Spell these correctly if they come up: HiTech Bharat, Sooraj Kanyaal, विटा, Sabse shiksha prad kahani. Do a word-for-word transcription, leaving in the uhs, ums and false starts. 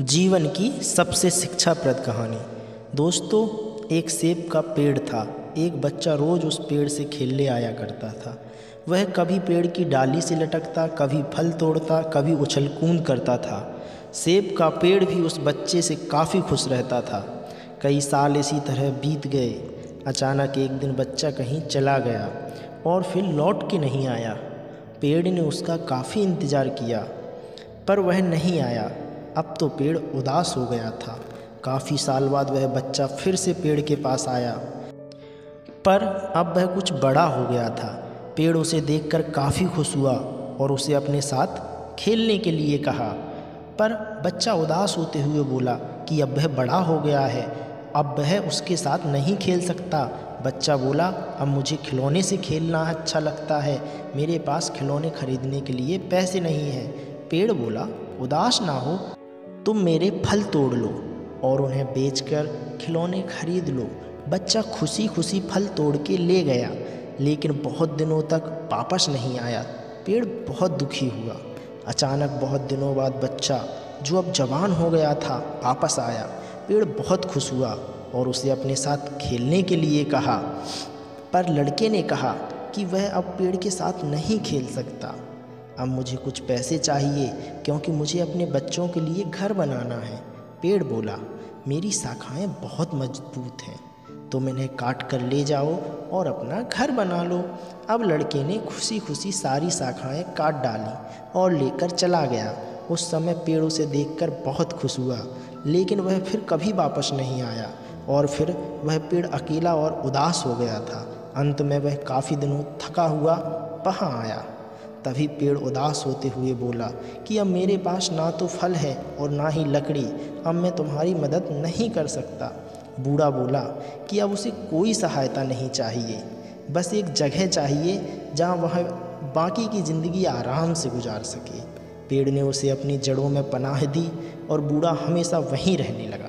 जीवन की सबसे शिक्षाप्रद कहानी। दोस्तों, एक सेब का पेड़ था। एक बच्चा रोज़ उस पेड़ से खेलने आया करता था। वह कभी पेड़ की डाली से लटकता, कभी फल तोड़ता, कभी उछल कूद करता था। सेब का पेड़ भी उस बच्चे से काफ़ी खुश रहता था। कई साल इसी तरह बीत गए। अचानक एक दिन बच्चा कहीं चला गया और फिर लौट के नहीं आया। पेड़ ने उसका काफ़ी इंतज़ार किया, पर वह नहीं आया। अब तो पेड़ उदास हो गया था। काफ़ी साल बाद वह बच्चा फिर से पेड़ के पास आया, पर अब वह कुछ बड़ा हो गया था। पेड़ उसे देखकर काफ़ी खुश हुआ और उसे अपने साथ खेलने के लिए कहा, पर बच्चा उदास होते हुए बोला कि अब वह बड़ा हो गया है, अब वह उसके साथ नहीं खेल सकता। बच्चा बोला, अब मुझे खिलौने से खेलना अच्छा लगता है, मेरे पास खिलौने खरीदने के लिए पैसे नहीं हैं। पेड़ बोला, उदास ना हो, तुम मेरे फल तोड़ लो और उन्हें बेचकर खिलौने खरीद लो। बच्चा खुशी खुशी फल तोड़ के ले गया, लेकिन बहुत दिनों तक वापस नहीं आया। पेड़ बहुत दुखी हुआ। अचानक बहुत दिनों बाद बच्चा, जो अब जवान हो गया था, वापस आया। पेड़ बहुत खुश हुआ और उसे अपने साथ खेलने के लिए कहा, पर लड़के ने कहा कि वह अब पेड़ के साथ नहीं खेल सकता। अब मुझे कुछ पैसे चाहिए, क्योंकि मुझे अपने बच्चों के लिए घर बनाना है। पेड़ बोला, मेरी शाखाएं बहुत मजबूत हैं, तुम इन्हें काट कर ले जाओ और अपना घर बना लो। अब लड़के ने खुशी खुशी सारी शाखाएं काट डाली और लेकर चला गया। उस समय पेड़ उसे देखकर बहुत खुश हुआ, लेकिन वह फिर कभी वापस नहीं आया और फिर वह पेड़ अकेला और उदास हो गया था। अंत में वह काफ़ी दिनों थका हुआ वहाँ आया। तभी पेड़ उदास होते हुए बोला कि अब मेरे पास ना तो फल है और ना ही लकड़ी, अब मैं तुम्हारी मदद नहीं कर सकता। बूढ़ा बोला कि अब उसे कोई सहायता नहीं चाहिए, बस एक जगह चाहिए जहां वह बाकी की ज़िंदगी आराम से गुजार सके। पेड़ ने उसे अपनी जड़ों में पनाह दी और बूढ़ा हमेशा वहीं रहने लगा।